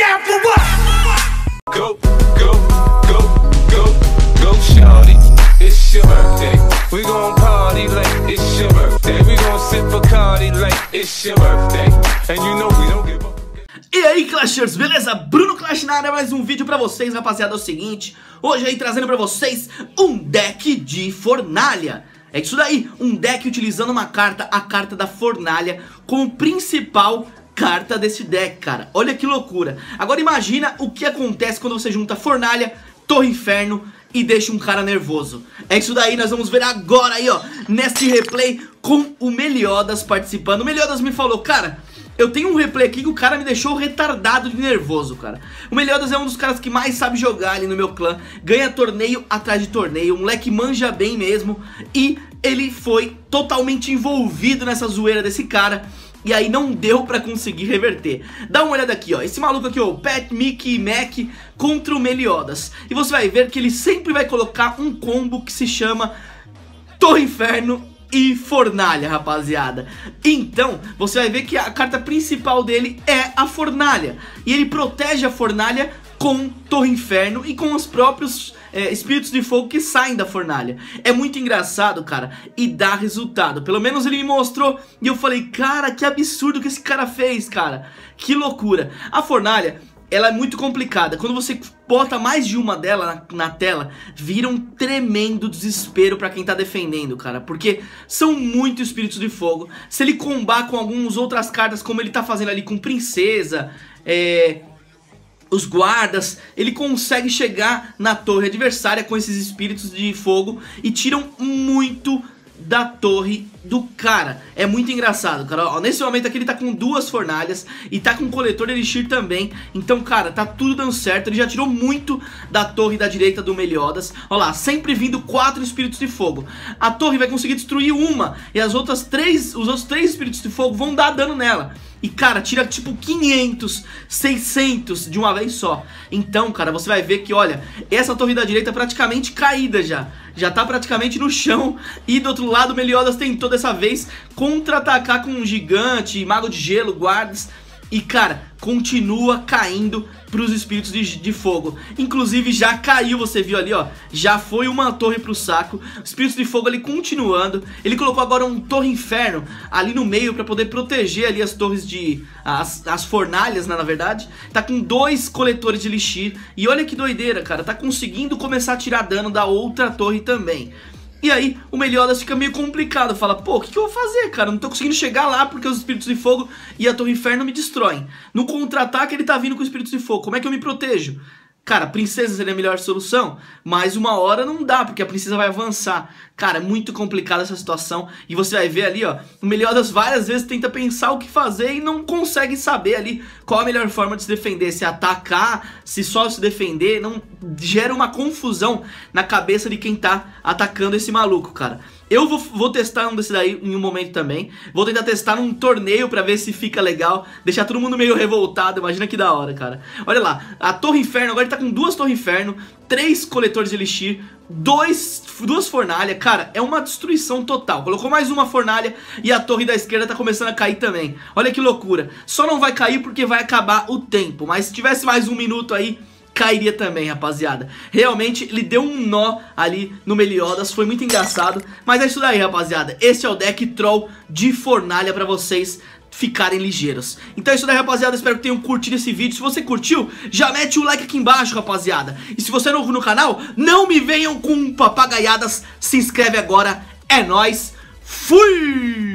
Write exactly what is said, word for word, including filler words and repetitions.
down for what? Go, go, go, go, go, shawty. It's your birthday. We gon' party like it's your birthday. We gon' sip Bacardi like it's your birthday. And you know we don't give up. E aí, Clashers, beleza? Bruno Clash na área, mais um vídeo pra vocês, rapaziada. É o seguinte, hoje aí trazendo pra vocês um deck de fornalha. É isso daí, um deck utilizando uma carta, a carta da fornalha, como principal carta desse deck, cara. Olha que loucura. Agora imagina o que acontece quando você junta fornalha, torre inferno e deixa um cara nervoso. É isso daí, nós vamos ver agora aí, ó, nesse replay com o Meliodas participando. O Meliodas me falou, cara... Eu tenho um replay aqui que o cara me deixou retardado de nervoso, cara. O Meliodas é um dos caras que mais sabe jogar ali no meu clã. Ganha torneio atrás de torneio. O moleque manja bem mesmo. E ele foi totalmente envolvido nessa zoeira desse cara. E aí não deu pra conseguir reverter. Dá uma olhada aqui, ó. Esse maluco aqui, ó. O Pat, Mickey e Mac contra o Meliodas. E você vai ver que ele sempre vai colocar um combo que se chama Torre Inferno e fornalha, rapaziada. Então, você vai ver que a carta principal dele é a fornalha. E ele protege a fornalha com Torre Inferno e com os próprios é, espíritos de fogo que saem da fornalha. É muito engraçado, cara, e dá resultado. Pelo menos ele me mostrou e eu falei, cara, que absurdo que esse cara fez, cara. Que loucura. A fornalha... ela é muito complicada, quando você bota mais de uma dela na, na tela, vira um tremendo desespero pra quem tá defendendo, cara, porque são muitos espíritos de fogo. Se ele combar com algumas outras cartas, como ele tá fazendo ali com princesa, é... os guardas, ele consegue chegar na torre adversária com esses espíritos de fogo e tiram muito da torre do cara. É muito engraçado, cara. Ó, nesse momento aqui ele tá com duas fornalhas e tá com um coletor de elixir também. Então, cara, tá tudo dando certo. Ele já tirou muito da torre da direita do Meliodas. Ó lá, sempre vindo quatro espíritos de fogo. A torre vai conseguir destruir uma e as outras três, os outros três espíritos de fogo vão dar dano nela. E, cara, tira tipo quinhentos, seiscentos de uma vez só. Então, cara, você vai ver que, olha, essa torre da direita praticamente caída já. Já tá praticamente no chão. E do outro lado, o Meliodas tentou dessa vez contra-atacar com um gigante, mago de gelo, guardas. E, cara, continua caindo pros espíritos de, de fogo. Inclusive, já caiu, você viu ali, ó. Já foi uma torre pro saco. Espíritos de fogo ali continuando. Ele colocou agora um torre inferno ali no meio pra poder proteger ali as torres de... As, as fornalhas, né, na verdade. Tá com dois coletores de elixir. E olha que doideira, cara. Tá conseguindo começar a tirar dano da outra torre também. E aí, o Meliodas fica meio complicado. Fala, pô, o que, que eu vou fazer, cara? Não tô conseguindo chegar lá porque os espíritos de fogo e a torre inferno me destroem. No contra-ataque, ele tá vindo com os espíritos de fogo. Como é que eu me protejo? Cara, princesa seria a melhor solução, mas uma hora não dá, porque a princesa vai avançar. Cara, é muito complicada essa situação. E você vai ver ali, ó, o Meliodas várias vezes tenta pensar o que fazer e não consegue saber ali qual a melhor forma de se defender. Se atacar, se só se defender, não gera uma confusão na cabeça de quem tá atacando esse maluco, cara. Eu vou, vou testar um desse daí em um momento também. Vou tentar testar num torneio pra ver se fica legal. Deixar todo mundo meio revoltado. Imagina que da hora, cara. Olha lá. A Torre Inferno. Agora ele tá com duas Torre Inferno. Três coletores de elixir. Dois, duas fornalhas. Cara, é uma destruição total. Colocou mais uma fornalha. E a torre da esquerda tá começando a cair também. Olha que loucura. Só não vai cair porque vai acabar o tempo. Mas se tivesse mais um minuto aí... cairia também, rapaziada. Realmente, ele deu um nó ali no Meliodas. Foi muito engraçado. Mas é isso daí, rapaziada. Esse é o deck troll de fornalha pra vocês ficarem ligeiros. Então é isso daí, rapaziada. Espero que tenham curtido esse vídeo. Se você curtiu, já mete o like aqui embaixo, rapaziada. E se você é novo no canal, não me venham com papagaiadas. Se inscreve agora. É nóis. Fui!